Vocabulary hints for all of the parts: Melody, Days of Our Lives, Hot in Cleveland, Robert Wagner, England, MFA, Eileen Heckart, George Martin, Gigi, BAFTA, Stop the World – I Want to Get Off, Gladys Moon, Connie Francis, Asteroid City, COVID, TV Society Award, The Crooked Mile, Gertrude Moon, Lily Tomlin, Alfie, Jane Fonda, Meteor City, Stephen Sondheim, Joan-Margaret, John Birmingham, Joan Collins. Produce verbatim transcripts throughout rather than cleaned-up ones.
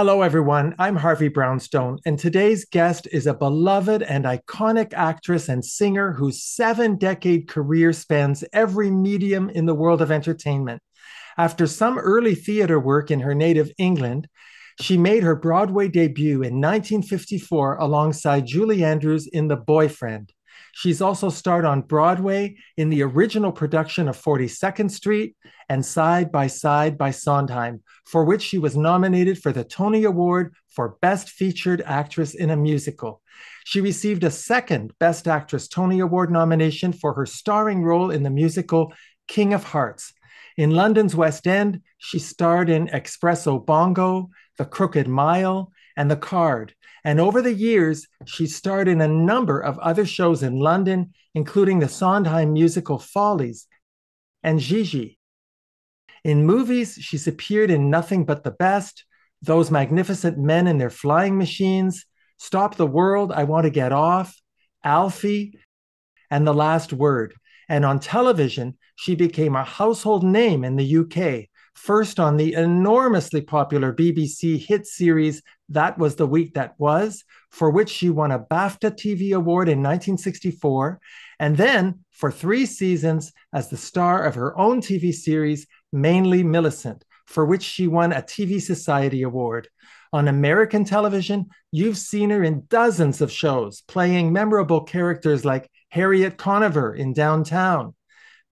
Hello, everyone. I'm Harvey Brownstone, and today's guest is a beloved and iconic actress and singer whose seven-decade career spans every medium in the world of entertainment. After some early theater work in her native England, she made her Broadway debut in nineteen fifty-four alongside Julie Andrews in The Boyfriend. She's also starred on Broadway in the original production of forty-second street and Side by Side by Sondheim, for which she was nominated for the Tony Award for Best Featured Actress in a Musical. She received a second Best Actress Tony Award nomination for her starring role in the musical King of Hearts. In London's West End, she starred in Expresso Bongo, The Crooked Mile, and The Card. And over the years, she starred in a number of other shows in London, including the Sondheim musical Follies and Gigi. In movies, she's appeared in Nothing But the Best, Those Magnificent Men in Their Flying Machines, Stop the World, I Want to Get Off, Alfie, and The Last Word. And on television, she became a household name in the U K, first on the enormously popular B B C hit series, That Was the Week That Was, for which she won a BAFTA T V award in nineteen sixty-four, and then for three seasons as the star of her own T V series, Mainly Millicent, for which she won a T V Society award. On American television, you've seen her in dozens of shows, playing memorable characters like Harriet Conover in Downtown,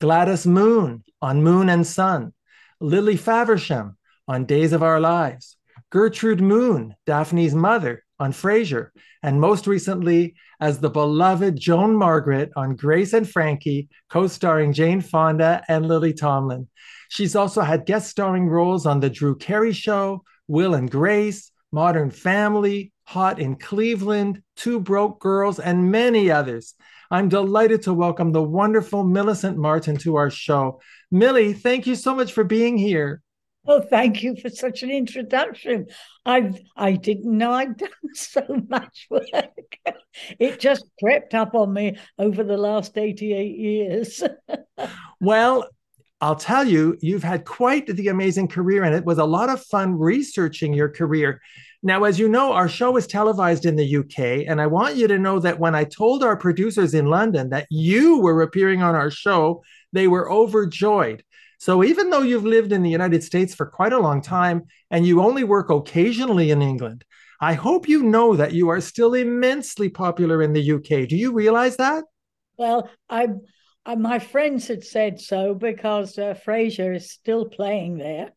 Gladys Moon on Moon and Sun, Lily Faversham on Days of Our Lives, Gertrude Moon, Daphne's mother, on Frasier, and most recently as the beloved Joan Margaret on Grace and Frankie, co-starring Jane Fonda and Lily Tomlin. She's also had guest starring roles on The Drew Carey Show, Will and Grace, Modern Family, Hot in Cleveland, Two Broke Girls, and many others. I'm delighted to welcome the wonderful Millicent Martin to our show. Millie, thank you so much for being here. Oh, thank you for such an introduction. I I didn't know I'd done so much work. It just crept up on me over the last eighty-eight years. Well, I'll tell you, you've had quite the amazing career, and it was a lot of fun researching your career. Now, as you know, our show is televised in the U K, and I want you to know that when I told our producers in London that you were appearing on our show, they were overjoyed. So even though you've lived in the United States for quite a long time and you only work occasionally in England, I hope you know that you are still immensely popular in the U K. Do you realize that? Well, I, I my friends had said so because uh, Frasier is still playing there.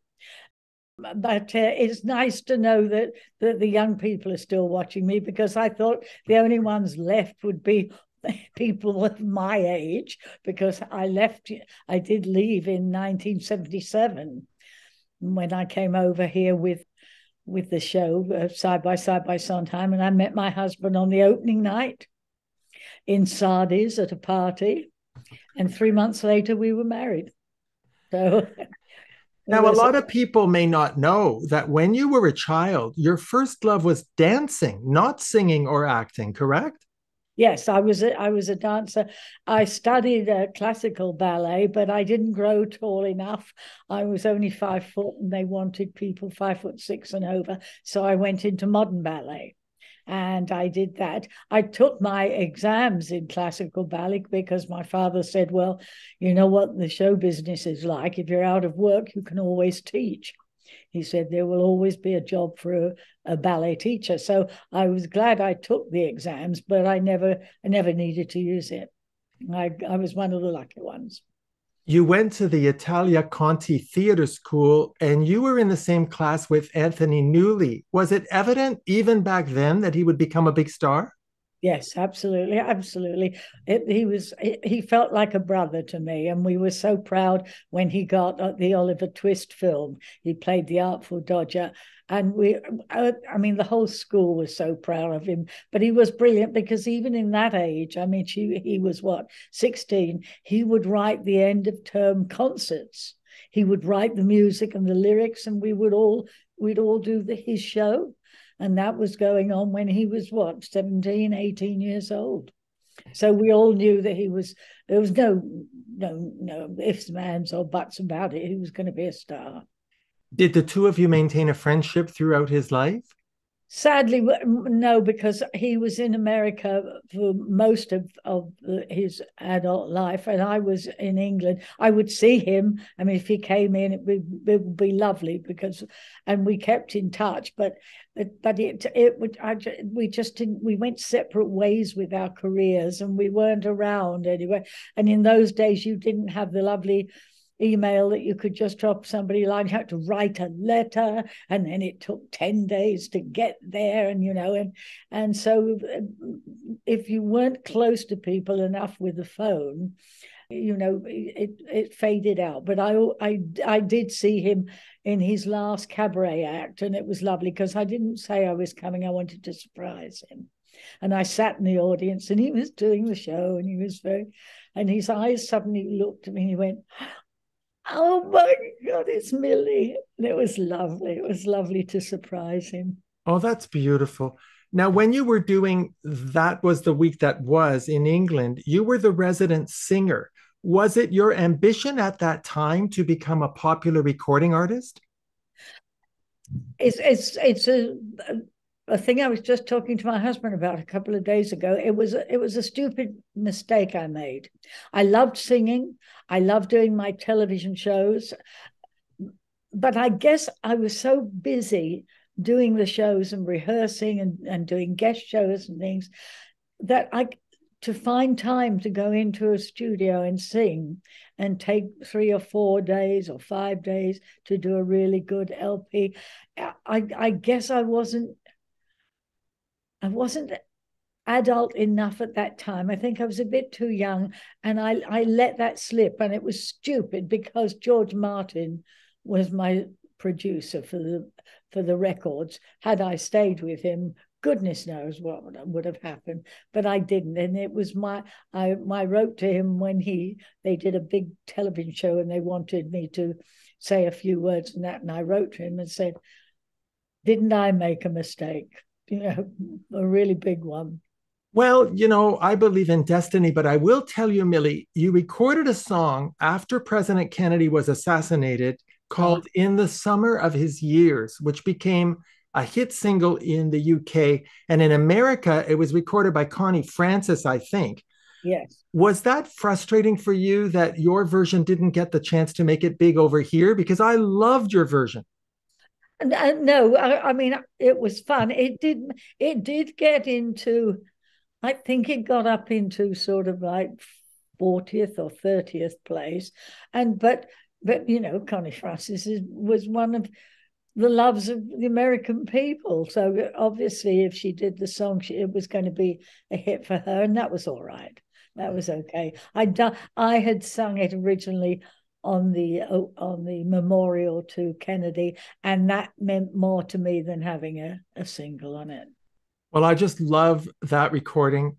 But uh, it's nice to know that, that the young people are still watching me, because I thought the only ones left would be people of my age, because I left, I did leave in nineteen seventy-seven when I came over here with with the show uh, Side by Side by Sondheim, and I met my husband on the opening night in Sardi's at a party, and three months later we were married. So now a lot a- of people may not know that when you were a child, your first love was dancing, not singing or acting, correct? Yes, I was a, I was a dancer. I studied uh, classical ballet, but I didn't grow tall enough. I was only five foot, and they wanted people five foot six and over. So I went into modern ballet, and I did that. I took my exams in classical ballet because my father said, "Well, you know what the show business is like. If you're out of work, you can always teach." He said, "There will always be a job for a, a ballet teacher." So I was glad I took the exams, but I never I never needed to use it. I, I was one of the lucky ones. You went to the Italia Conti Theatre School, and you were in the same class with Anthony Newley. Was it evident even back then that he would become a big star? Yes, absolutely, absolutely. It, he was. It, he felt like a brother to me, and we were so proud when he got the Oliver Twist film. He played the Artful Dodger, and we. I, I mean, the whole school was so proud of him. But he was brilliant, because even in that age, I mean, she, he was what, sixteen. He would write the end of term concerts. He would write the music and the lyrics, and we would all we'd all do the, his show. And that was going on when he was, what, seventeen, eighteen years old. So we all knew that he was, there was no, no, no ifs, ands, or buts about it. He was going to be a star. Did the two of you maintain a friendship throughout his life? Sadly, no, because he was in America for most of, of his adult life, and I was in England. I would see him. I mean, if he came in, it would, it would be lovely because, and we kept in touch. But but it it would I, we just didn't. We went separate ways with our careers, and we weren't around anyway. And in those days, you didn't have the lovely email that you could just drop somebody a line. You had to write a letter, and then it took ten days to get there, and you know, and and so if you weren't close to people enough with the phone, you know, it it faded out. But I I, I did see him in his last cabaret act, and it was lovely because I didn't say I was coming. I wanted to surprise him, and I sat in the audience, and he was doing the show, and he was very, and his eyes suddenly looked at me, and he went, "Oh my God, it's Millie." And it was lovely. It was lovely to surprise him. Oh, that's beautiful. Now, when you were doing That Was the Week That Was in England, you were the resident singer. Was it your ambition at that time to become a popular recording artist? It's, it's, it's a... a A thing I was just talking to my husband about a couple of days ago. It was it was a stupid mistake I made. I loved singing. I loved doing my television shows. But I guess I was so busy doing the shows and rehearsing and, and doing guest shows and things that I, to find time to go into a studio and sing and take three or four days or five days to do a really good L P, I, I guess I wasn't I wasn't adult enough at that time. I think I was a bit too young, and I, I let that slip, and it was stupid because George Martin was my producer for the for the records. Had I stayed with him, goodness knows what would have happened, but I didn't. And it was my, I, I wrote to him when he, they did a big television show and they wanted me to say a few words and that, and I wrote to him and said, "Didn't I make a mistake? You know, a really big one." Well, you know, I believe in destiny, but I will tell you, Millie, you recorded a song after President Kennedy was assassinated called oh. "In the Summer of His Years," which became a hit single in the U K. And in America, it was recorded by Connie Francis, I think. Yes. Was that frustrating for you that your version didn't get the chance to make it big over here? Because I loved your version. No, I, I mean, it was fun. It did it did get into, I think it got up into sort of like fortieth or thirtieth place. And but, but you know, Connie Francis is, was one of the loves of the American people. So obviously if she did the song, she, it was going to be a hit for her. And that was all right. That was okay. I, do, I had sung it originally on the on the memorial to Kennedy, and that meant more to me than having a, a single on it. Well, I just love that recording.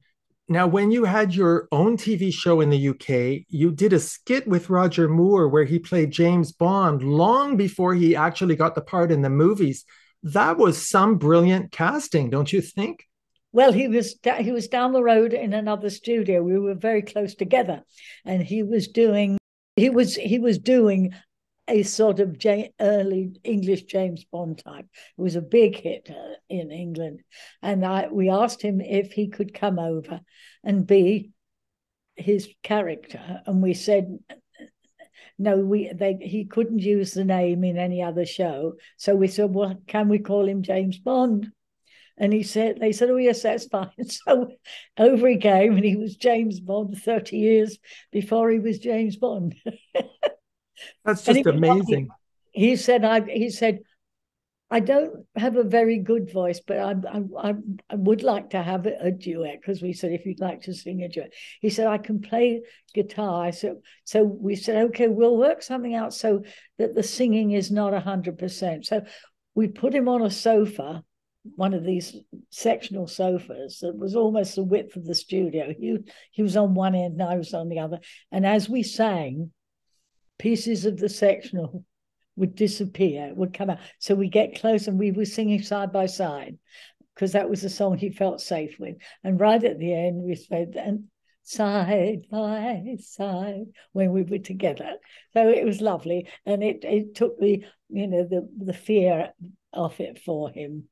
Now, when you had your own T V show in the U K, you did a skit with Roger Moore where he played James Bond long before he actually got the part in the movies. That was some brilliant casting, don't you think? Well, he was he was down the road in another studio. We were very close together, and he was doing He was he was doing a sort of J- early English James Bond type. It was a big hit uh, in England, and I we asked him if he could come over and be his character, and we said no. We they he couldn't use the name in any other show, so we said, "Well, can we call him James Bond?" And he said, they said, "Oh, yes, that's fine." So over he came, and he was James Bond thirty years before he was James Bond. That's just amazing. He, he said, I, he said, "I don't have a very good voice, but I, I, I would like to have a duet," because we said, "If you'd like to sing a duet." He said, "I can play guitar." I said, so we said, "Okay, we'll work something out so that the singing is not one hundred percent. So we put him on a sofa, one of these sectional sofas that was almost the width of the studio. He, he was on one end and I was on the other. And as we sang, pieces of the sectional would disappear, would come out. So we get close and we were singing Side by Side because that was the song he felt safe with. And right at the end, we said, and side by side when we were together. So it was lovely, and it it took the you know the the fear off it for him.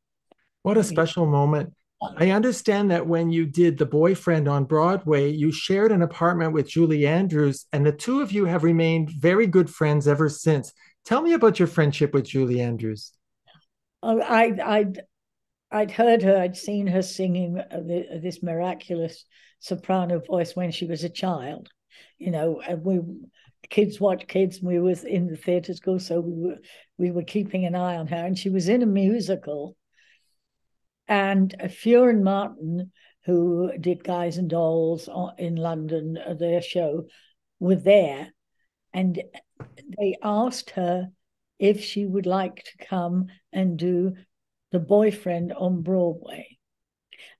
What a special moment. I understand that when you did The Boyfriend on Broadway, you shared an apartment with Julie Andrews, and the two of you have remained very good friends ever since. Tell me about your friendship with Julie Andrews. Oh, I, I'd, I'd heard her, I'd seen her singing this miraculous soprano voice when she was a child. You know, and we kids watch kids, and we were in the theatre school, so we were, we were keeping an eye on her, and she was in a musical. And Fionn Martin, who did Guys and Dolls in London, their show, were there. And they asked her if she would like to come and do The Boyfriend on Broadway.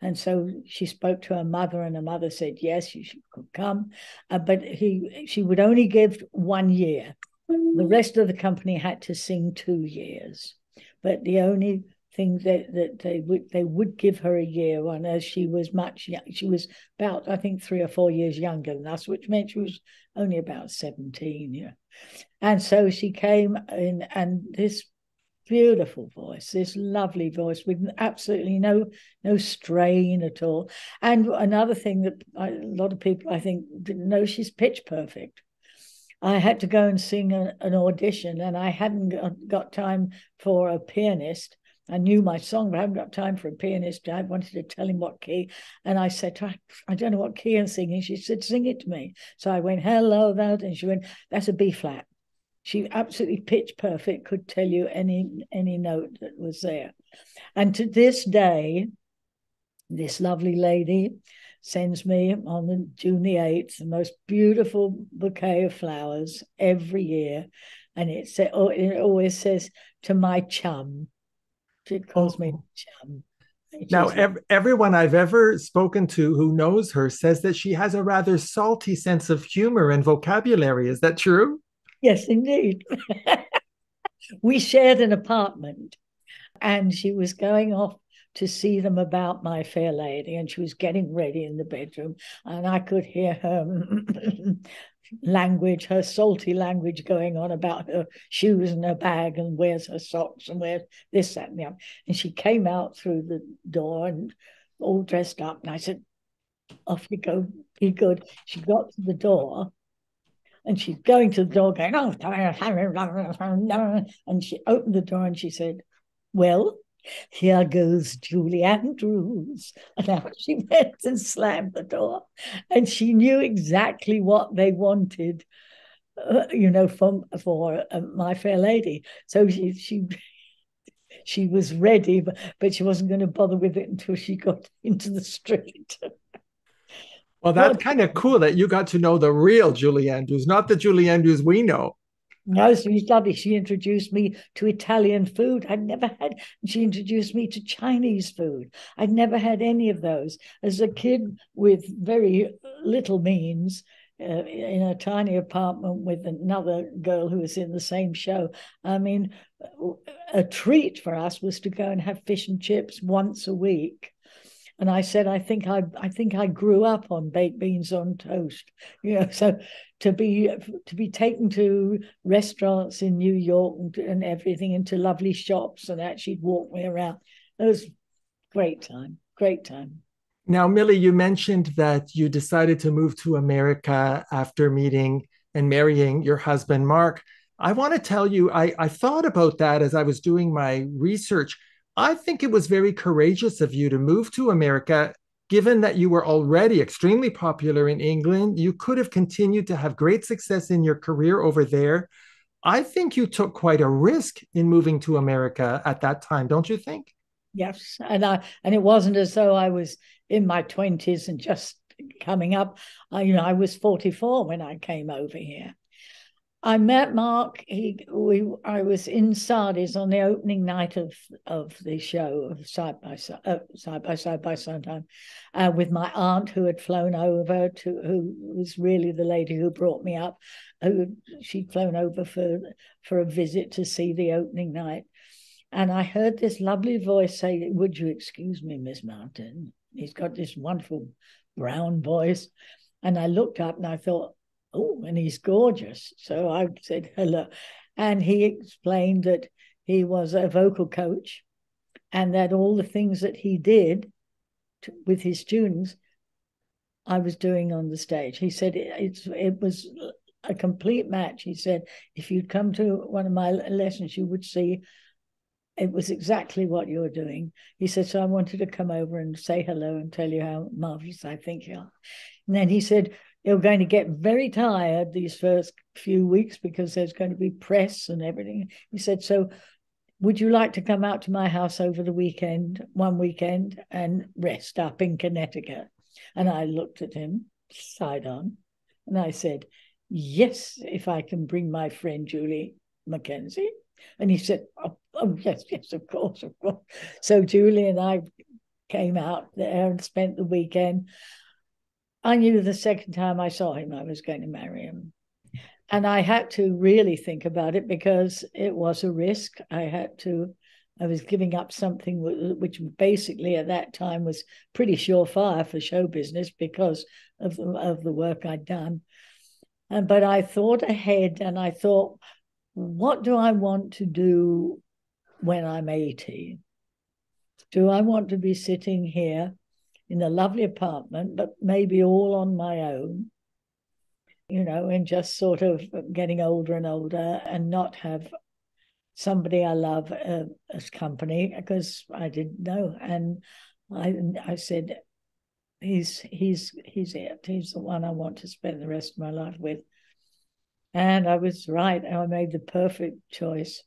And so she spoke to her mother, and her mother said, yes, she could come. Uh, but he, she would only give one year. The rest of the company had to sing two years. But the only thing that, that they would they would give her a year on, as she was much young. She was about, I think, three or four years younger than us, which meant she was only about seventeen, yeah. And so she came in, and this beautiful voice, this lovely voice with absolutely no no strain at all. And another thing that I, a lot of people, I think, didn't know, she's pitch perfect. I had to go and sing a, an audition, and I hadn't got time for a pianist. I knew my song, but I haven't got time for a pianist. I wanted to tell him what key. And I said to her, I don't know what key I'm singing. She said, sing it to me. So I went, hello, that. And she went, that's a B flat. She absolutely pitch perfect, could tell you any, any note that was there. And to this day, this lovely lady sends me on June the eighth the most beautiful bouquet of flowers every year. And it, say, oh, it always says, to my chum. She calls me chum. Now, ev everyone I've ever spoken to who knows her says that she has a rather salty sense of humor and vocabulary. Is that true? Yes, indeed. We shared an apartment, and she was going off to see them about My Fair Lady, and she was getting ready in the bedroom, and I could hear her language, her salty language going on about her shoes and her bag and where's her socks and where's this, that, and the other. And she came out through the door and all dressed up, and I said, off you go, be good. She got to the door, and she's going to the door going, oh, and she opened the door and she said, well, here goes Julie Andrews. And out she went and slammed the door. And she knew exactly what they wanted, uh, you know, from for uh, My Fair Lady. So she she she was ready, but, but she wasn't going to bother with it until she got into the street. Well, that's well, kind of cool that you got to know the real Julie Andrews, not the Julie Andrews we know. No, she was lovely. She introduced me to Italian food I'd never had. She introduced me to Chinese food. I'd never had any of those. As a kid with very little means, uh, in a tiny apartment with another girl who was in the same show, I mean, a treat for us was to go and have fish and chips once a week. And I said, I think I, I think I grew up on baked beans on toast, you know. So to be to be taken to restaurants in New York and, and everything, into lovely shops, and actually walk me around. It was a great time, great time. Now, Millie, you mentioned that you decided to move to America after meeting and marrying your husband, Mark. I want to tell you, I, I thought about that as I was doing my research. I think it was very courageous of you to move to America, given that you were already extremely popular in England. You could have continued to have great success in your career over there. I think you took quite a risk in moving to America at that time, don't you think? Yes, and I and it wasn't as though I was in my twenties and just coming up. I, you know, I was forty-four when I came over here. I met Mark. He, we, I was in Sardi's on the opening night of of the show of Side by Side, uh, Side by Side by Sondheim, uh, with my aunt who had flown over to, who was really the lady who brought me up. Who she'd flown over for for a visit to see the opening night, and I heard this lovely voice say, "Would you excuse me, Miss Martin?" He's got this wonderful brown voice. And I looked up and I thought, oh, and he's gorgeous. So I said hello. And he explained that he was a vocal coach and that all the things that he did to, with his students, I was doing on the stage. He said it, it's, it was a complete match. He said, if you'd come to one of my lessons, you would see it was exactly what you were doing. He said, so I wanted to come over and say hello and tell you how marvelous I think you are. And then he said, you're going to get very tired these first few weeks because there's going to be press and everything. He said, so would you like to come out to my house over the weekend, one weekend, and rest up in Connecticut? And I looked at him, side on, and I said, yes, if I can bring my friend Julie Mackenzie. And he said, oh, oh yes, yes, of course, of course. So Julie and I came out there and spent the weekend. I knew the second time I saw him, I was going to marry him. And I had to really think about it because it was a risk. I had to, I was giving up something which basically at that time was pretty surefire for show business because of the, of the work I'd done. And, but I thought ahead and I thought, what do I want to do when I'm eighty? Do I want to be sitting here in a lovely apartment, but maybe all on my own, you know, and just sort of getting older and older and not have somebody I love uh, as company, because I didn't know. And I, I said, he's, he's, he's it. He's the one I want to spend the rest of my life with. And I was right. I made the perfect choice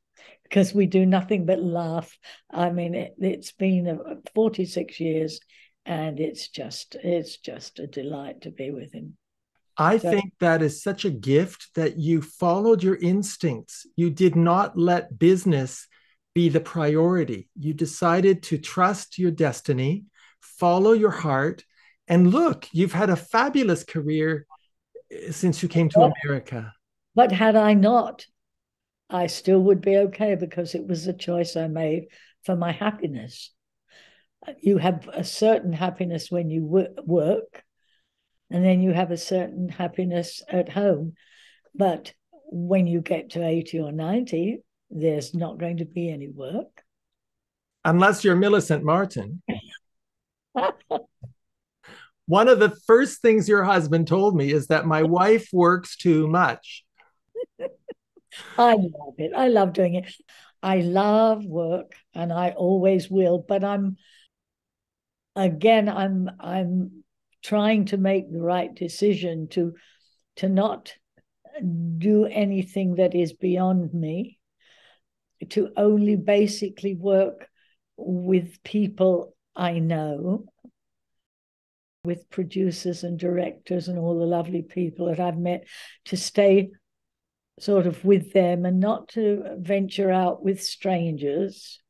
because we do nothing but laugh. I mean, it, it's been forty-six years. And it's just, it's just a delight to be with him. I so. think that is such a gift that you followed your instincts. You did not let business be the priority. You decided to trust your destiny, follow your heart, and look, you've had a fabulous career since you came to but, America. But had I not, I still would be okay because it was a choice I made for my happiness. You have a certain happiness when you work, and then you have a certain happiness at home. But when you get to eighty or ninety, there's not going to be any work. Unless you're Millicent Martin. One of the first things your husband told me is that my wife works too much. I love it. I love doing it. I love work, and I always will, but I'm... Again, I'm I'm trying to make the right decision to to not do anything that is beyond me, to only basically work with people I know, with producers and directors and all the lovely people that I've met, to stay sort of with them and not to venture out with strangers.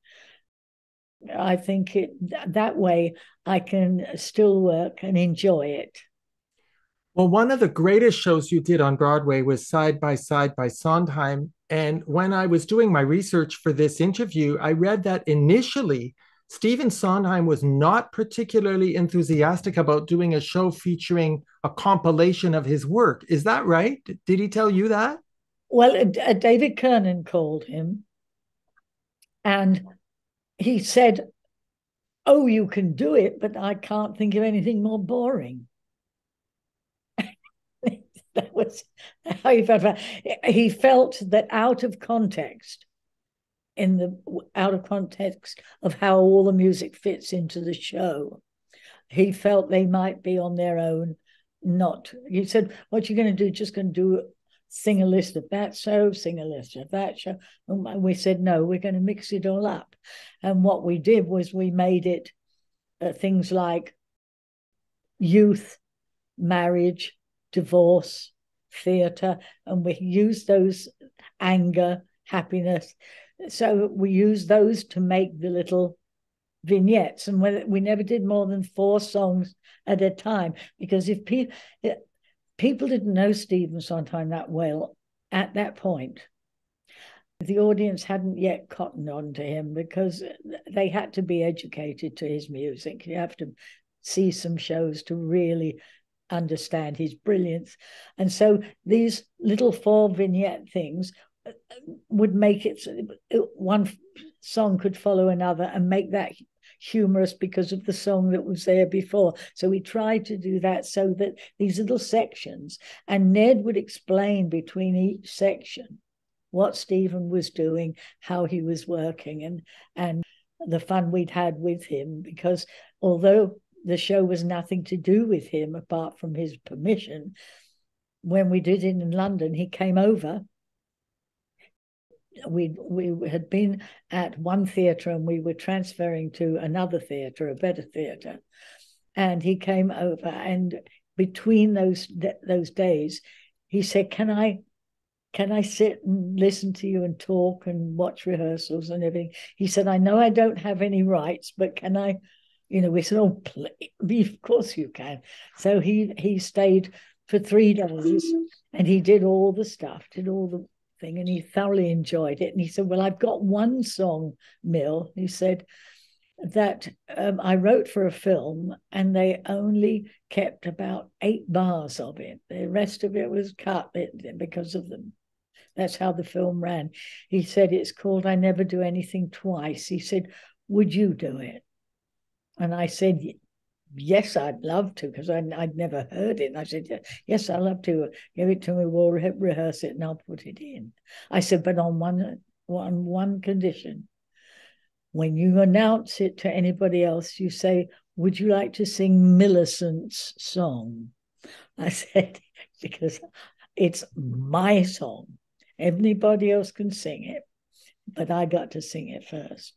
I think it, that way I can still work and enjoy it. Well, one of the greatest shows you did on Broadway was Side by Side by Sondheim. And when I was doing my research for this interview, I read that initially Stephen Sondheim was not particularly enthusiastic about doing a show featuring a compilation of his work. Is that right? Did he tell you that? Well, uh, David Kernan called him and he said, oh, you can do it, but I can't think of anything more boring. That was how he felt. He felt that out of context, in the out of context of how all the music fits into the show, he felt they might be on their own. Not, he said, what you're going to do, just going to do sing a list of that show, sing a list of that show. And we said, no, we're going to mix it all up. And what we did was we made it uh, things like youth, marriage, divorce, theatre, and we used those anger, happiness. So we used those to make the little vignettes. And we never did more than four songs at a time, because if people... People didn't know Stephen Sondheim that well at that point. The audience hadn't yet cottoned on to him because they had to be educated to his music. You have to see some shows to really understand his brilliance. And so these little four vignette things would make it, one song could follow another and make that humorous because of the song that was there before. So we tried to do that so that these little sections, and Ned would explain between each section what Stephen was doing, how he was working, and and the fun we'd had with him, because although the show was nothing to do with him apart from his permission, when we did it in London, he came over. We we had been at one theatre and we were transferring to another theatre, a better theatre, and he came over, and between those those days, he said, "Can I, can I sit and listen to you and talk and watch rehearsals and everything?" He said, "I know I don't have any rights, but can I?" You know, we said, "Oh, please, of course you can." So he he stayed for three days and he did all the stuff, did all the. Thing, and he thoroughly enjoyed it. And he said, "Well, I've got one song, Mill," he said, "that um, I wrote for a film, and they only kept about eight bars of it. The rest of it was cut because of them. That's how the film ran." He said, "It's called I Never Do Anything Twice." He said, "Would you do it?" And I said, "Yes, I'd love to," because I'd, I'd never heard it. And I said, "Yes, I'd love to. Give it to me, we'll re rehearse it and I'll put it in." I said, "But on one, on one condition, when you announce it to anybody else, you say, 'Would you like to sing Millicent's song?'" I said, "Because it's my song. Everybody else can sing it, but I got to sing it first."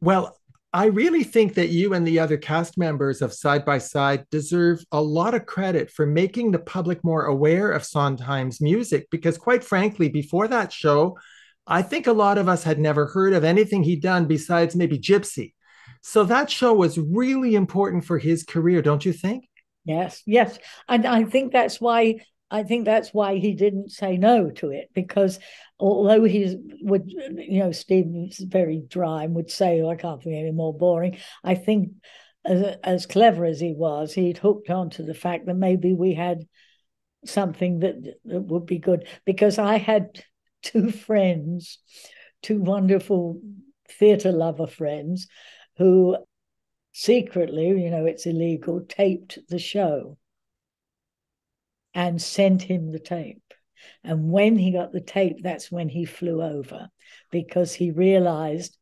Well, I really think that you and the other cast members of Side by Side deserve a lot of credit for making the public more aware of Sondheim's music, because quite frankly, before that show, I think a lot of us had never heard of anything he'd done besides maybe Gypsy. So that show was really important for his career, don't you think? Yes, yes. And I think that's why I think that's why he didn't say no to it, because although he would, you know, Stephen's very dry and would say, "Oh, I can't think of any more boring," I think as, as clever as he was, he'd hooked on to the fact that maybe we had something that, that would be good. Because I had two friends, two wonderful theatre lover friends, who secretly, you know, it's illegal, taped the show and sent him the tape. And when he got the tape, that's when he flew over, because he realized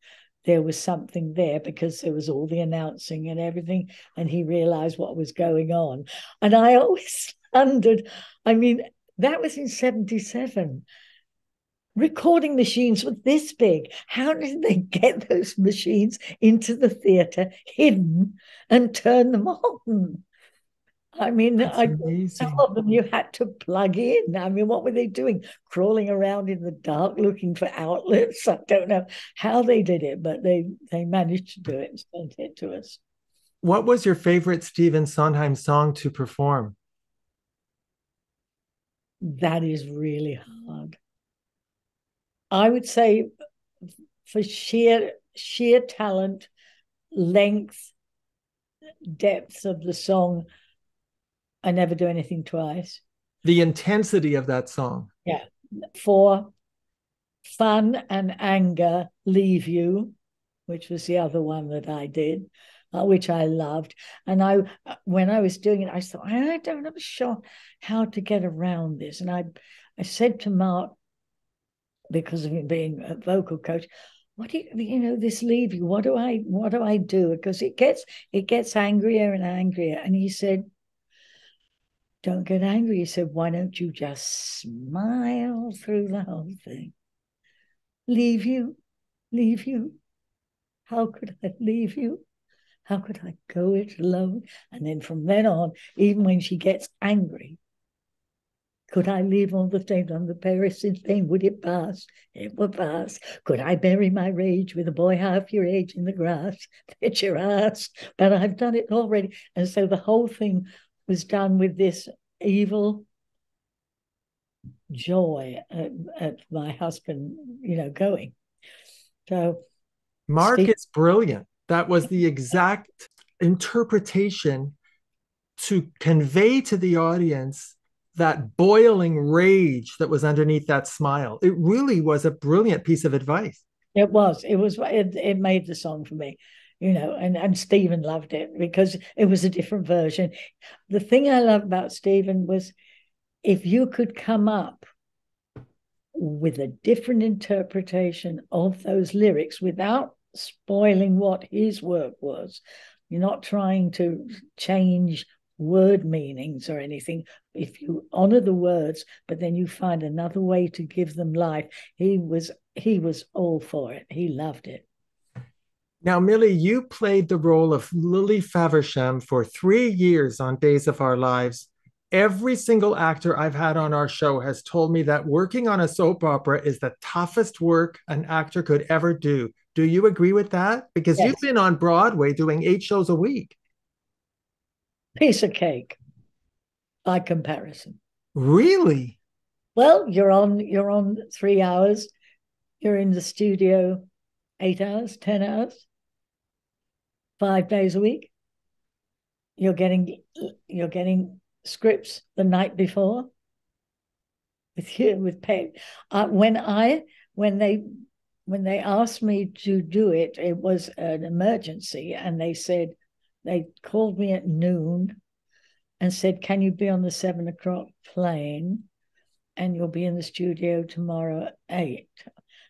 there was something there, because there was all the announcing and everything, and he realized what was going on. And I always wondered, I mean, that was in seventy-seven. Recording machines were this big. How did they get those machines into the theatre, hidden, and turn them on? I mean, I, some of them you had to plug in. I mean, what were they doing? Crawling around in the dark looking for outlets? I don't know how they did it, but they, they managed to do it and sent it to us. What was your favorite Stephen Sondheim song to perform? That is really hard. I would say for sheer, sheer talent, length, depth of the song, I Never Do Anything Twice. The intensity of that song. Yeah. For Fun and Anger, Leave You, which was the other one that I did, uh, which I loved. And I, when I was doing it, I thought, I don't know, I'm sure how to get around this. And I, I said to Mark, because of him being a vocal coach, "What do you, you know, this Leave You? What do I, what do I do? Because it gets, it gets angrier and angrier." And he said, "Don't get angry." He said, "Why don't you just smile through the whole thing? Leave you, leave you. How could I leave you? How could I go it alone?" And then from then on, even when she gets angry, "Could I leave all the things on the perishing thing? Would it pass? It would pass. Could I bury my rage with a boy half your age in the grass? Fetch your ass. But I've done it already." And so the whole thing was done with this evil joy at, at my husband, you know, going. So Mark Steve is brilliant. That was the exact interpretation to convey to the audience that boiling rage that was underneath that smile. It really was a brilliant piece of advice. It was. It was. It, it made the song for me, you know, and, and Stephen loved it because it was a different version. The thing I loved about Stephen was if you could come up with a different interpretation of those lyrics without spoiling what his work was, you're not trying to change word meanings or anything. If you honor the words, but then you find another way to give them life, he was he was all for it. He loved it. Now, Millie, you played the role of Lily Faversham for three years on Days of Our Lives. Every single actor I've had on our show has told me that working on a soap opera is the toughest work an actor could ever do. Do you agree with that? Because yes. You've been on Broadway doing eight shows a week. Piece of cake by comparison. Really? Well, you're on you're on three hours. You're in the studio eight hours, ten hours, five days a week. You're getting you're getting scripts the night before with you with pay. Uh, when I when they when they asked me to do it, it was an emergency, and they said they called me at noon and said, "Can you be on the seven o'clock plane? And you'll be in the studio tomorrow at eight."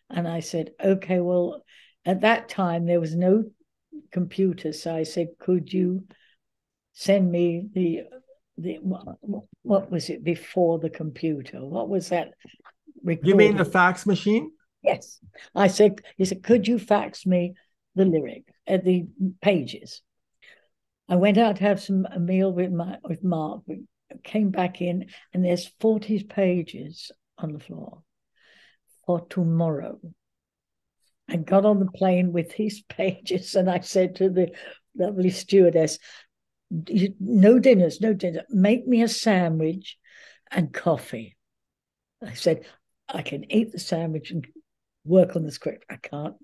And I said, "Okay." Well, at that time there was no computer, so I said, "Could you send me the the what was it before the computer? What was that recording?" You mean the fax machine? Yes, I said. He said, "Could you fax me the lyric at uh, the pages?" I went out to have some a meal with my with Mark. We came back in, and there's forty pages on the floor for tomorrow. I got on the plane with these pages, and I said to the lovely stewardess, "No dinners, no dinner. Make me a sandwich and coffee." I said, "I can eat the sandwich and work on the script. I can't."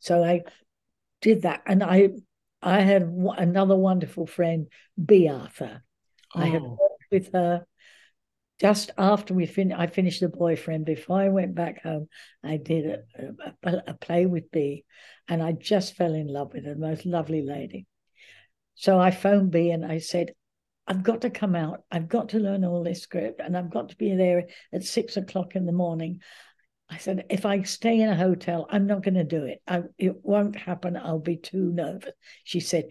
So I did that, and I. I had another wonderful friend, Bea Arthur. Oh. I had worked with her just after we fin- I finished The Boyfriend. Before I went back home, I did a, a, a play with Bea, and I just fell in love with her, the most lovely lady. So I phoned Bea and I said, "I've got to come out. I've got to learn all this script, and I've got to be there at six o'clock in the morning." I said, "If I stay in a hotel, I'm not going to do it. I, it won't happen. I'll be too nervous." She said,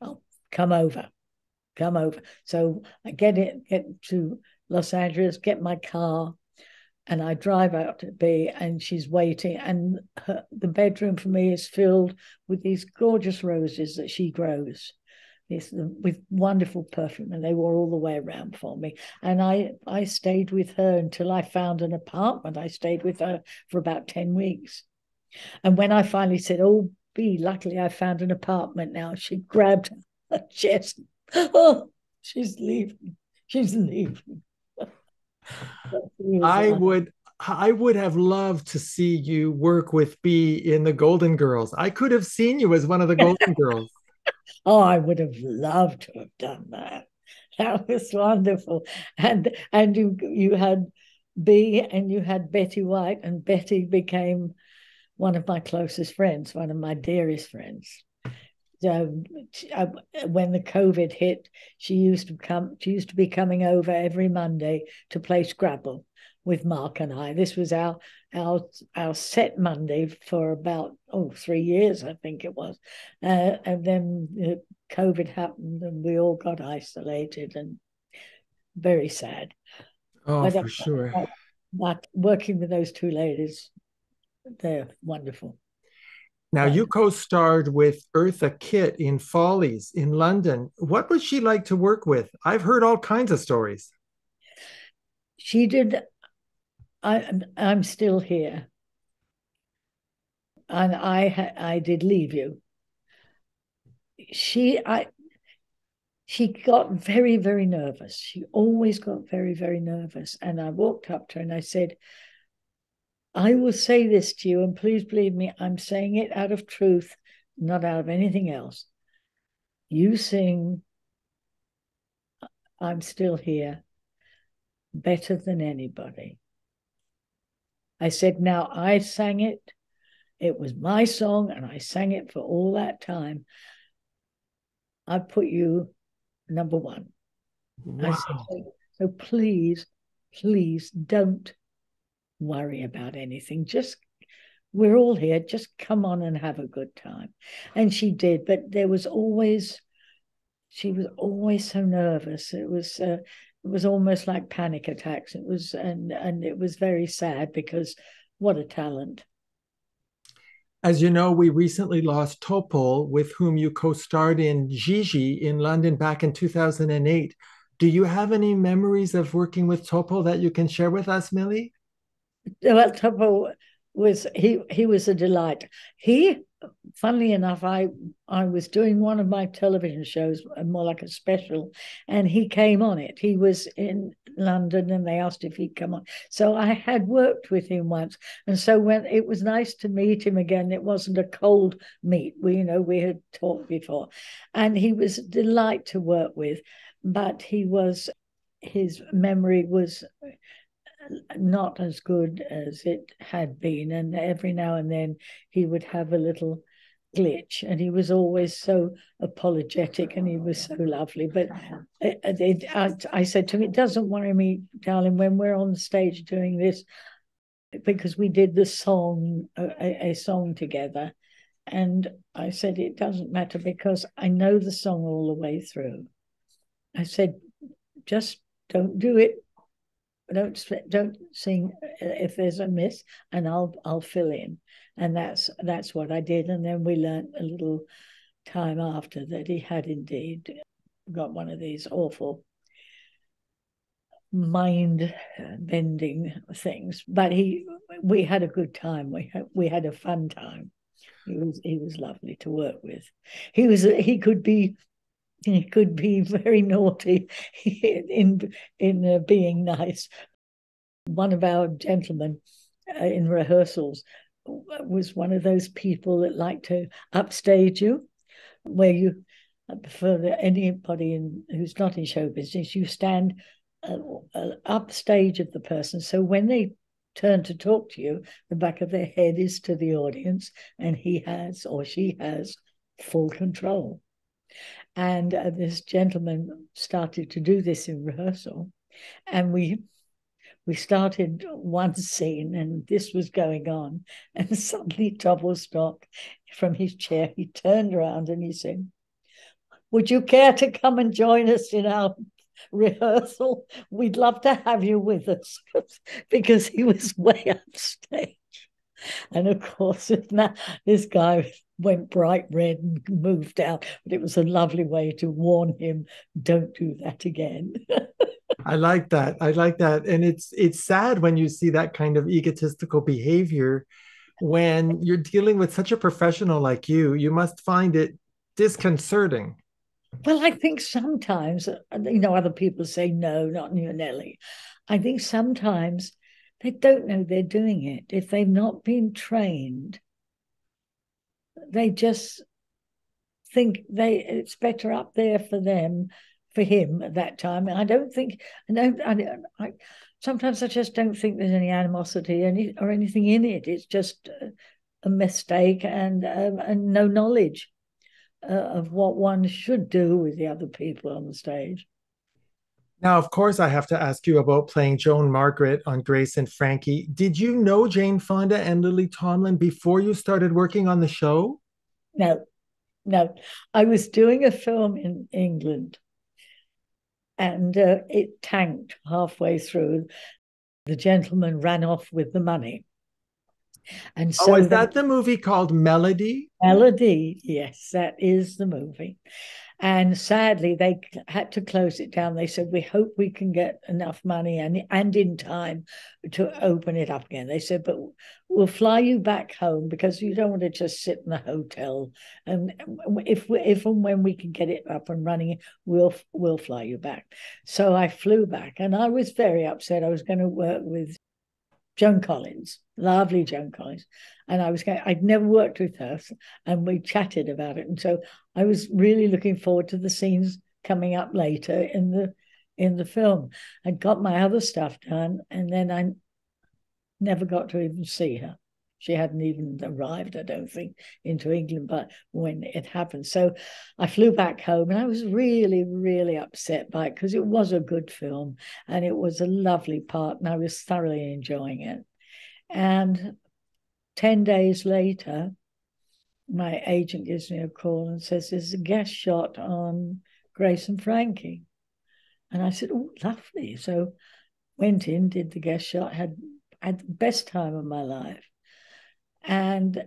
"Oh, come over, come over." So I get it, get to Los Angeles, get my car, and I drive out to Bea, and she's waiting. And her, the bedroom for me is filled with these gorgeous roses that she grows, these, with wonderful perfume, and they were all the way around for me. And I, I stayed with her until I found an apartment. I stayed with her for about ten weeks. And when I finally said, "Oh, Bea, luckily I found an apartment now," she grabbed her chest. "Oh, she's leaving. She's leaving." I would... I would have loved to see you work with Bea in The Golden Girls. I could have seen you as one of the Golden Girls. Oh, I would have loved to have done that. That was wonderful. And and you you had Bea and you had Betty White, and Betty became one of my closest friends, one of my dearest friends. So I, when the COVID hit, she used to come. She used to be coming over every Monday to play Scrabble with Mark and I. This was our our our set Monday for about oh three years, I think it was, uh, and then uh, COVID happened and we all got isolated and very sad. Oh, but for I, sure. I, but working with those two ladies, they're wonderful. Now, you co-starred with Eartha Kitt in Follies in London. What was she like to work with? I've heard all kinds of stories. She did. I, I'm still here. And I I did leave you. She I. She got very, very nervous. She always got very, very nervous. And I walked up to her and I said, "I will say this to you, and please believe me, I'm saying it out of truth, not out of anything else. You sing I'm still here, better than anybody. I said, now I sang it. It was my song, and I sang it for all that time. I put you number one. Wow. I said, so, so please, please don't worry about anything. Just, we're all here. Just come on and have a good time. And she did, but there was always, she was always so nervous. It was, uh, it was almost like panic attacks. It was, and and it was very sad because what a talent. As you know, we recently lost Topol, with whom you co-starred in Gigi in London back in two thousand eight. Do you have any memories of working with Topol that you can share with us, Millie? Well, Topol was, he, he was a delight. He, funnily enough, I, I was doing one of my television shows, more like a special, and he came on it. He was in London and they asked if he'd come on. So I had worked with him once. And so when it was nice to meet him again, it wasn't a cold meet. We, you know, we had talked before. And he was a delight to work with, but he was, his memory was not as good as it had been. And every now and then he would have a little glitch, and he was always so apologetic, and he was so lovely. But it, it, I, I said to him, it doesn't worry me, darling, when we're on stage doing this, because we did the song, a, a song together. And I said, it doesn't matter because I know the song all the way through. I said, just don't do it. Don't don't sing if there's a miss, and I'll I'll fill in, and that's that's what I did. And then we learned a little time after that he had indeed got one of these awful mind bending things. But he we had a good time. We had, we had a fun time. He was he was lovely to work with. He was he could be. He could be very naughty in in uh, being nice. One of our gentlemen uh, in rehearsals was one of those people that like to upstage you, where you, for anybody in, who's not in show business, you stand uh, upstage of the person. So when they turn to talk to you, the back of their head is to the audience, and he has or she has full control. And uh, this gentleman started to do this in rehearsal, and we we started one scene, and this was going on, and suddenly Topol stopped from his chair. He turned around and he said, "Would you care to come and join us in our rehearsal? We'd love to have you with us," because he was way upstage. And of course, this guy went bright red and moved out. But it was a lovely way to warn him, don't do that again. I like that. I like that. And it's it's sad when you see that kind of egotistical behavior when you're dealing with such a professional like you. You must find it disconcerting. Well, I think sometimes, you know, other people say, no, not you, Nellie. I think sometimes they don't know they're doing it. If they've not been trained, they just think they it's better up there for them, for him at that time. And I don't think, I don't, I don't, I, sometimes I just don't think there's any animosity any, or anything in it. It's just a mistake and, um, and no knowledge uh, of what one should do with the other people on the stage. Now, of course, I have to ask you about playing Joan Margaret on Grace and Frankie. Did you know Jane Fonda and Lily Tomlin before you started working on the show? No, no. I was doing a film in England, and uh, it tanked halfway through. The gentleman ran off with the money. And so oh, is that the movie called Melody? Melody, yes, that is the movie. And sadly, they had to close it down. They said, we hope we can get enough money and, and in time to open it up again. They said, but we'll fly you back home because you don't want to just sit in the hotel. And if we, if and when we can get it up and running, we'll, we'll fly you back. So I flew back, and I was very upset. I was going to work with Joan Collins, lovely Joan Collins. And I was going, I'd never worked with her, and we chatted about it. And so I was really looking forward to the scenes coming up later in the in the film. I'd got my other stuff done, and then I never got to even see her. She hadn't even arrived, I don't think, into England, but when it happened. So I flew back home, and I was really, really upset by it, because it was a good film, and it was a lovely part, and I was thoroughly enjoying it. And ten days later, my agent gives me a call and says, there's a guest shot on Grace and Frankie. And I said, oh, lovely. So went in, did the guest shot, had, had the best time of my life. And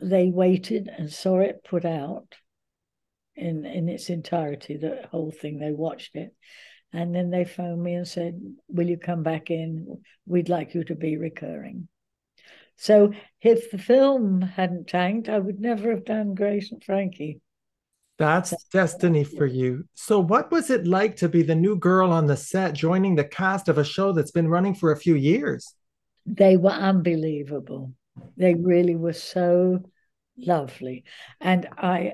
they waited and saw it put out in in its entirety, the whole thing. They watched it. And then they phoned me and said, will you come back in? We'd like you to be recurring. So if the film hadn't tanked, I would never have done Grace and Frankie. That's so, destiny for you. So what was it like to be the new girl on the set, joining the cast of a show that's been running for a few years? They were unbelievable. They really were so lovely. And I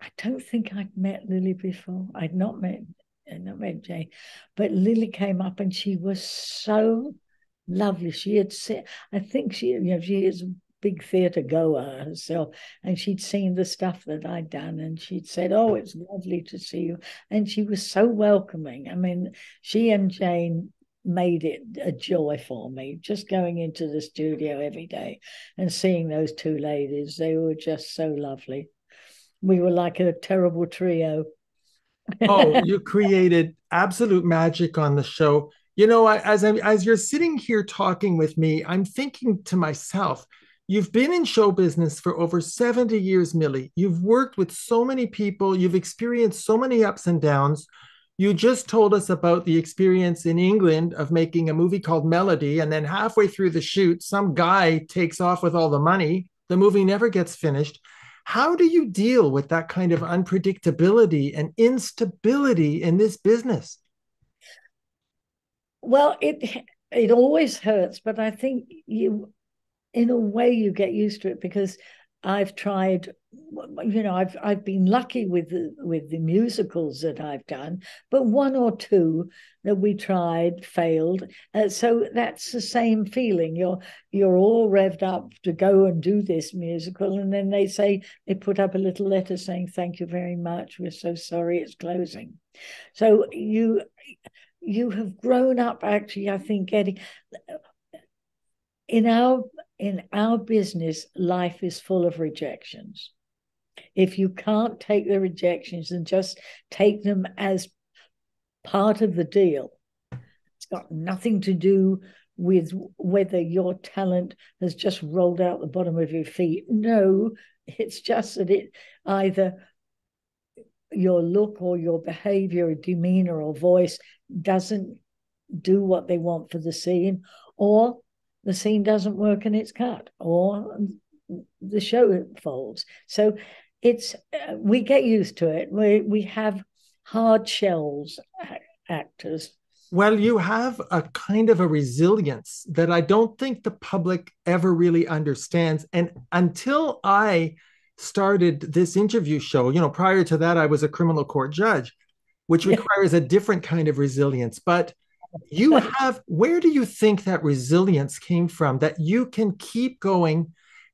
I don't think I'd met Lily before. I'd not met, I'd not met Jane. But Lily came up and she was so lovely. She had seen, I think she, you know, she is a big theatre goer herself, and she'd seen the stuff that I'd done, and she'd said, oh, it's lovely to see you. And she was so welcoming. I mean, she and Jane made it a joy for me, just going into the studio every day and seeing those two ladies. They were just so lovely. We were like a terrible trio. Oh, you created absolute magic on the show. You know, as I'm, as you're sitting here talking with me, I'm thinking to myself, you've been in show business for over seventy years, Millie. You've worked with so many people. You've experienced so many ups and downs. You just told us about the experience in England of making a movie called Melody, and then halfway through the shoot, some guy takes off with all the money. The movie never gets finished. How do you deal with that kind of unpredictability and instability in this business? Well, it it always hurts, but I think you, in a way, you get used to it, because I've tried, you know, I've I've been lucky with the, with the musicals that I've done, but one or two that we tried failed. Uh, so that's the same feeling. You're you're all revved up to go and do this musical, and then they say, they put up a little letter saying, thank you very much, we're so sorry, it's closing. So you you have grown up, actually, I think, getting in our In our business, life is full of rejections. If you can't take the rejections and just take them as part of the deal, it's got nothing to do with whether your talent has just rolled out the bottom of your feet. No, it's just that it either your look or your behavior or demeanor or voice doesn't do what they want for the scene, or the scene doesn't work and it's cut, or the show folds. So it's uh, we get used to it. We we have hard shells, actors. Well, you have a kind of a resilience that I don't think the public ever really understands. And until I started this interview show, you know, prior to that, I was a criminal court judge, which requires a different kind of resilience. But you have, where do you think that resilience came from, that you can keep going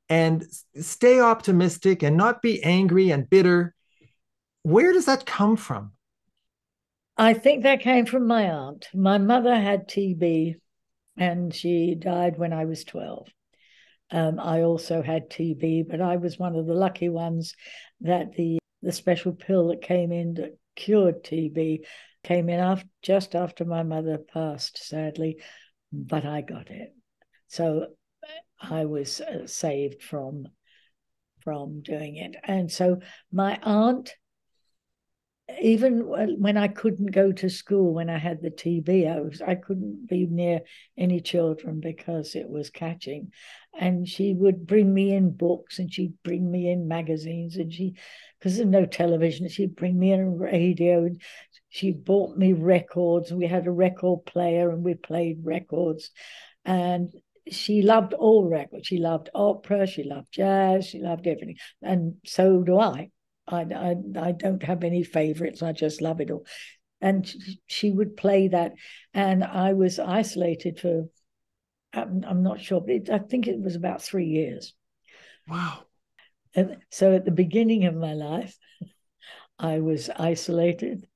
and stay optimistic and not be angry and bitter? Where does that come from? I think that came from my aunt. My mother had T B and she died when I was twelve. Um, I also had T B, but I was one of the lucky ones that the, the special pill that came in that cured T B came in after, just after my mother passed, sadly, but I got it. So I was uh, saved from, from doing it. And so my aunt, even when I couldn't go to school, when I had the T B, I, was, I couldn't be near any children because it was catching. And she would bring me in books, and she'd bring me in magazines, and she, because there's no television, she'd bring me in radio. And she bought me records. We had a record player and we played records. And she loved all records. She loved opera, she loved jazz, she loved everything. And so do I. I, I, I don't have any favorites. I just love it all. and she, she would play that. And I was isolated for, I'm, I'm not sure, but it, I think it was about three years. Wow. And so at the beginning of my life, I was isolated.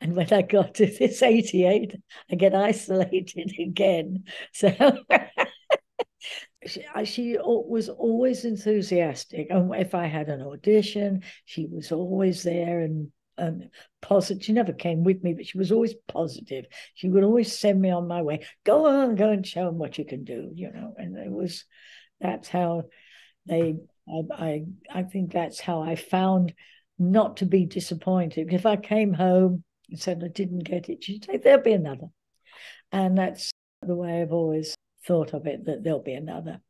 And when I got to this eighty-eight, I get isolated again. So she, she was always enthusiastic. And if I had an audition, she was always there and, and positive. She never came with me, but she was always positive. She would always send me on my way. Go on, go and show them what you can do, you know. And it was, that's how they, I, I, I think that's how I found not to be disappointed. If I came home and said I didn't get it, she'd say, there'll be another. And that's the way I've always thought of it, that there'll be another.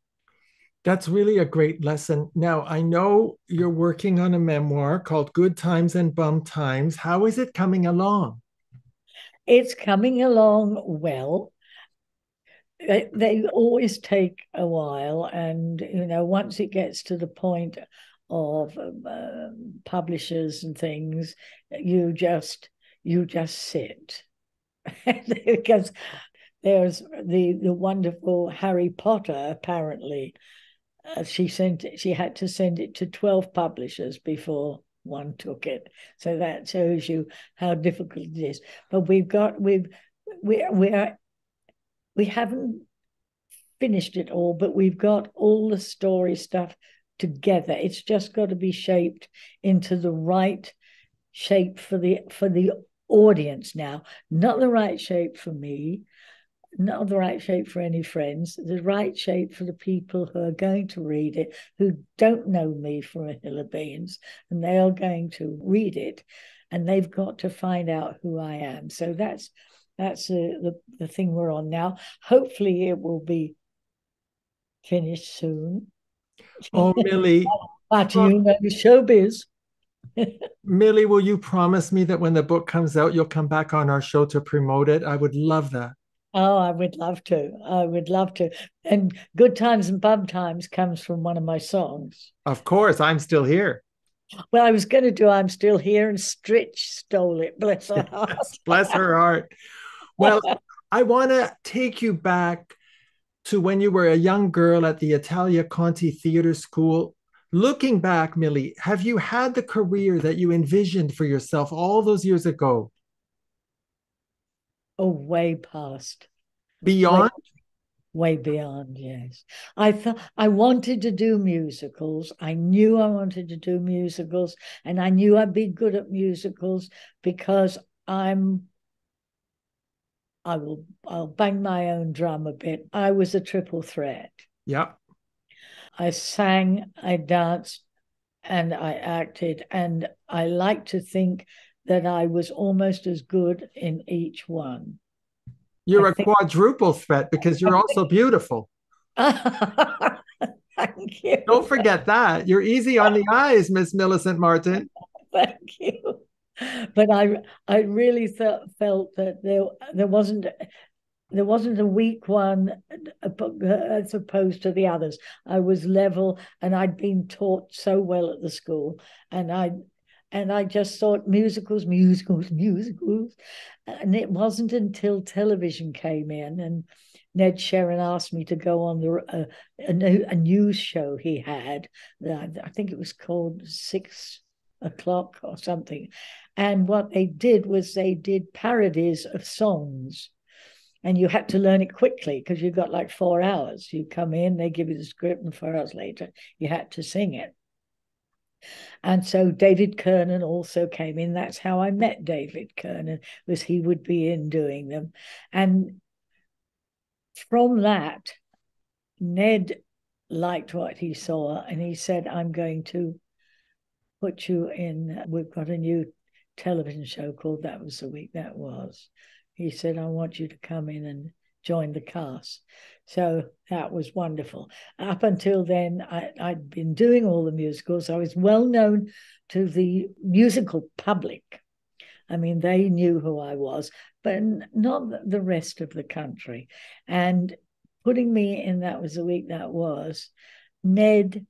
That's really a great lesson. Now, I know you're working on a memoir called Good Times and Bum Times. How is it coming along? It's coming along well. They, they always take a while. And, you know, once it gets to the point of um, publishers and things, you just you just sit because there's the the wonderful Harry Potter. Apparently, uh, she sent it, she had to send it to twelve publishers before one took it. So that shows you how difficult it is. But we've got we've we we are we haven't finished it all, but we've got all the story stuff together. It's just got to be shaped into the right shape for the for the audience now. Not the right shape for me, not the right shape for any friends, the right shape for the people who are going to read it, who don't know me from a hill of beans, and they are going to read it, and they've got to find out who I am. So that's that's the the, the thing we're on now. Hopefully it will be finished soon. Oh, Millie. But you know, showbiz. Millie, will you promise me that when the book comes out, you'll come back on our show to promote it? I would love that. Oh, I would love to. I would love to. And Good Times and Bum Times comes from one of my songs. Of course, I'm Still Here. Well, I was going to do I'm Still Here, and Stritch stole it. Bless her heart. Bless her heart. Well, I want to take you back to when you were a young girl at the Italia Conti Theatre School. Looking back, Millie, have you had the career that you envisioned for yourself all those years ago? Oh, way past. Beyond? Way, way beyond, yes. I thought I wanted to do musicals. I knew I wanted to do musicals, and I knew I'd be good at musicals because I'm I will, I'll bang my own drum a bit. I was a triple threat. Yeah. I sang, I danced, and I acted. And I like to think that I was almost as good in each one. You're I a think, quadruple threat because you're also beautiful. Thank you. Don't forget that. You're easy on the eyes, Miss Millicent Martin. Thank you. But I, I really th- felt that there, there wasn't, there wasn't a weak one as opposed to the others. I was level, and I'd been taught so well at the school, and I, and I just thought musicals, musicals, musicals, and it wasn't until television came in and Ned Sherrin asked me to go on the uh, a, a news show he had. I think it was called Six O'Clock or something. And what they did was they did parodies of songs, and you had to learn it quickly because you've got like four hours. You come in, they give you the script, and four hours later you had to sing it. And so David Kernan also came in. That's how I met David Kernan, was he would be in doing them. And from that, Ned liked what he saw, and he said, I'm going to put you in, we've got a new television show called That Was the Week That Was. He said, I want you to come in and join the cast. So that was wonderful. Up until then, I, I'd been doing all the musicals. I was well known to the musical public. I mean, they knew who I was, but not the rest of the country. And putting me in That Was the Week That Was, Ned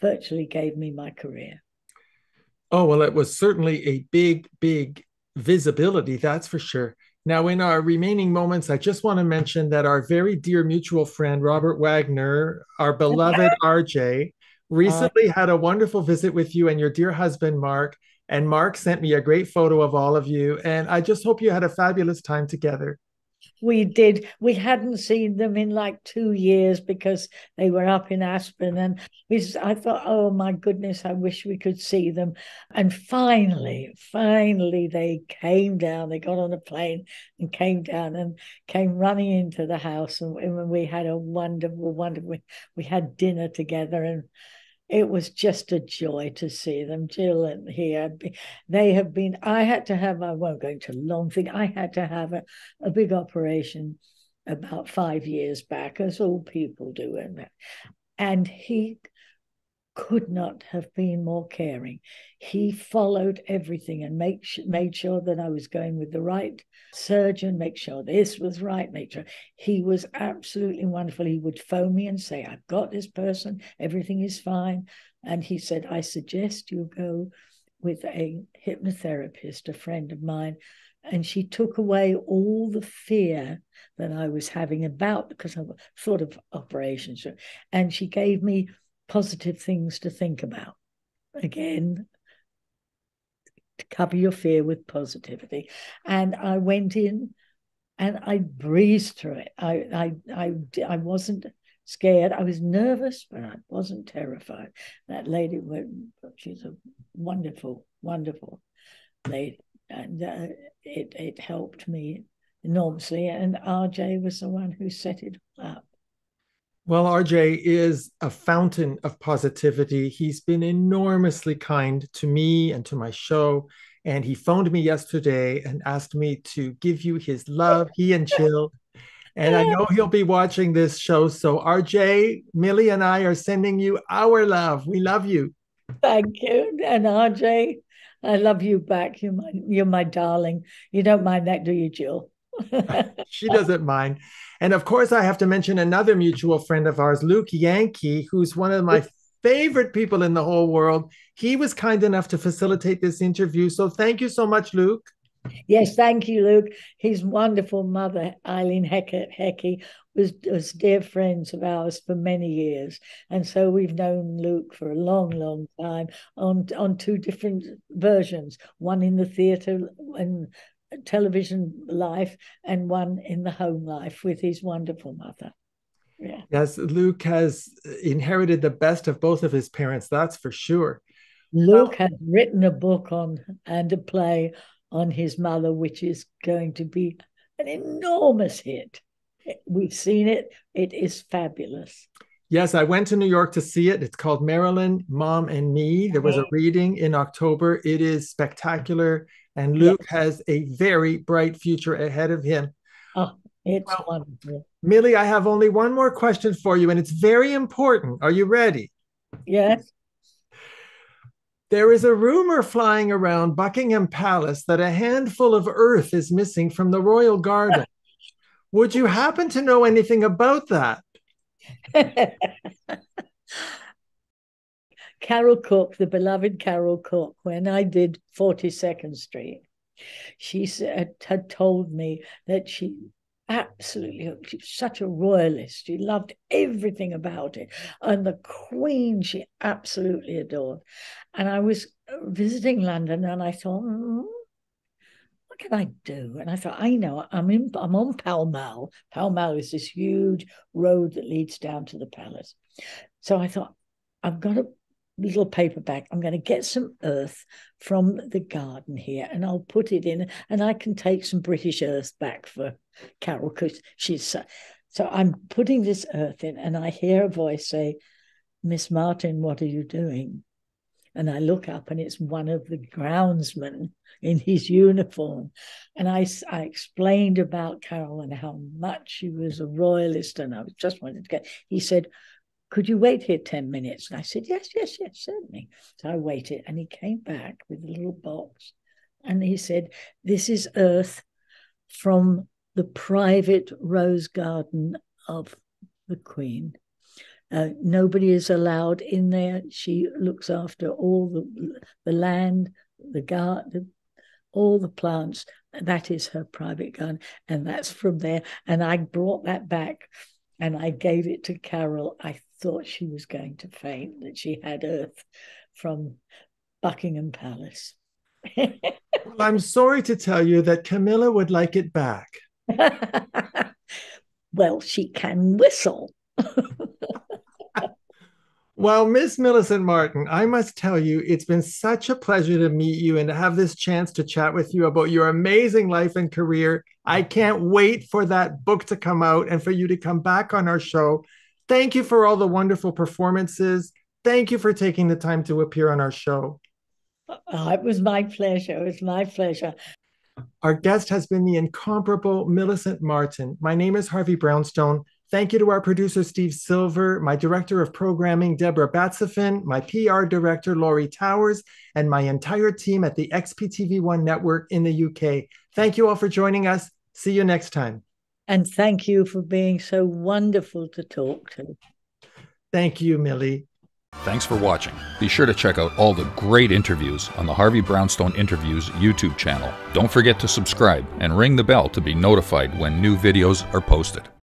virtually gave me my career. Oh, well, it was certainly a big, big visibility, that's for sure. Now, in our remaining moments, I just want to mention that our very dear mutual friend, Robert Wagner, our beloved R J, recently uh, had a wonderful visit with you and your dear husband, Mark. And Mark sent me a great photo of all of you. And I just hope you had a fabulous time together. We did. We hadn't seen them in like two years because they were up in Aspen. And we just, I thought, oh, my goodness, I wish we could see them. And finally, finally, they came down. They got on a plane and came down and came running into the house. And, and we had a wonderful, wonderful, we, we had dinner together. And it was just a joy to see them, Jill and he. They have been, I had to have, I won't go into a long thing, I had to have a, a big operation about five years back, as all people do. And, and he could not have been more caring. He followed everything and make, made sure that I was going with the right surgeon, make sure this was right, make sure. He was absolutely wonderful. He would phone me and say, I've got this person, everything is fine. And he said, I suggest you go with a hypnotherapist, a friend of mine. And she took away all the fear that I was having about, because I thought of operations. And she gave me positive things to think about. Again, to cover your fear with positivity. And I went in and I breezed through it. I, I, I, I wasn't scared. I was nervous, but I wasn't terrified. That lady, she's a wonderful, wonderful lady. And uh, it, it helped me enormously. And R J was the one who set it up. Well, R J is a fountain of positivity. He's been enormously kind to me and to my show. And he phoned me yesterday and asked me to give you his love, he and Jill. And I know he'll be watching this show. So R J, Millie and I are sending you our love. We love you. Thank you. And R J, I love you back. You're my, you're my darling. You don't mind that, do you, Jill? She doesn't mind. And of course, I have to mention another mutual friend of ours, Luke Yankee, who's one of my favorite people in the whole world. He was kind enough to facilitate this interview. So thank you so much, Luke. Yes, thank you, Luke. His wonderful mother, Eileen Heckett Hecky, was, was dear friends of ours for many years. And so we've known Luke for a long, long time on, on two different versions, one in the theatre and television life and one in the home life with his wonderful mother. Yeah. Yes, Luke has inherited the best of both of his parents, that's for sure. Luke oh. has written a book on and a play on his mother, which is going to be an enormous hit. We've seen it. It is fabulous. Yes, I went to New York to see it. It's called Marilyn, Mom and Me. There was a reading in October. It is spectacular. And Luke yes. has a very bright future ahead of him. Oh, it's well, wonderful. Millie, I have only one more question for you, and it's very important. Are you ready? Yes. There is a rumor flying around Buckingham Palace that a handful of earth is missing from the royal garden. Would you happen to know anything about that? Carol Cook, the beloved Carol Cook, when I did forty-second Street, she said, had told me that she absolutely, she was such a royalist. She loved everything about it. And the Queen she absolutely adored. And I was visiting London and I thought, mm, what can I do? And I thought, I know, I'm, in, I'm on Pall Mall. Pall Mall is this huge road that leads down to the palace. So I thought, I've got a little paperback. I'm going to get some earth from the garden here and I'll put it in and I can take some British earth back for Carol because she's so, so I'm putting this earth in and I hear a voice say, Miss Martin, what are you doing? And I look up and it's one of the groundsmen in his uniform. And I, I explained about Carol and how much she was a royalist and I just wanted to get, he said, could you wait here ten minutes? And I said, yes, yes, yes, certainly. So I waited and he came back with a little box and he said, this is earth from the private rose garden of the Queen. Uh, nobody is allowed in there. She looks after all the, the land, the garden, all the plants. That is her private gun, and that's from there. And I brought that back and I gave it to Carol. I thought she was going to faint, that she had earth from Buckingham Palace. Well, I'm sorry to tell you that Camilla would like it back. Well, she can whistle. Well, Miss Millicent Martin, I must tell you, it's been such a pleasure to meet you and to have this chance to chat with you about your amazing life and career. I can't wait for that book to come out and for you to come back on our show. Thank you for all the wonderful performances. Thank you for taking the time to appear on our show. Oh, it was my pleasure. It was my pleasure. Our guest has been the incomparable Millicent Martin. My name is Harvey Brownstone. Thank you to our producer, Steve Silver, my director of programming, Deborah Batsefin, my P R director, Laurie Towers, and my entire team at the X P T V one network in the U K. Thank you all for joining us. See you next time. And thank you for being so wonderful to talk to. Thank you, Millie. Thanks for watching. Be sure to check out all the great interviews on the Harvey Brownstone Interviews YouTube channel. Don't forget to subscribe and ring the bell to be notified when new videos are posted.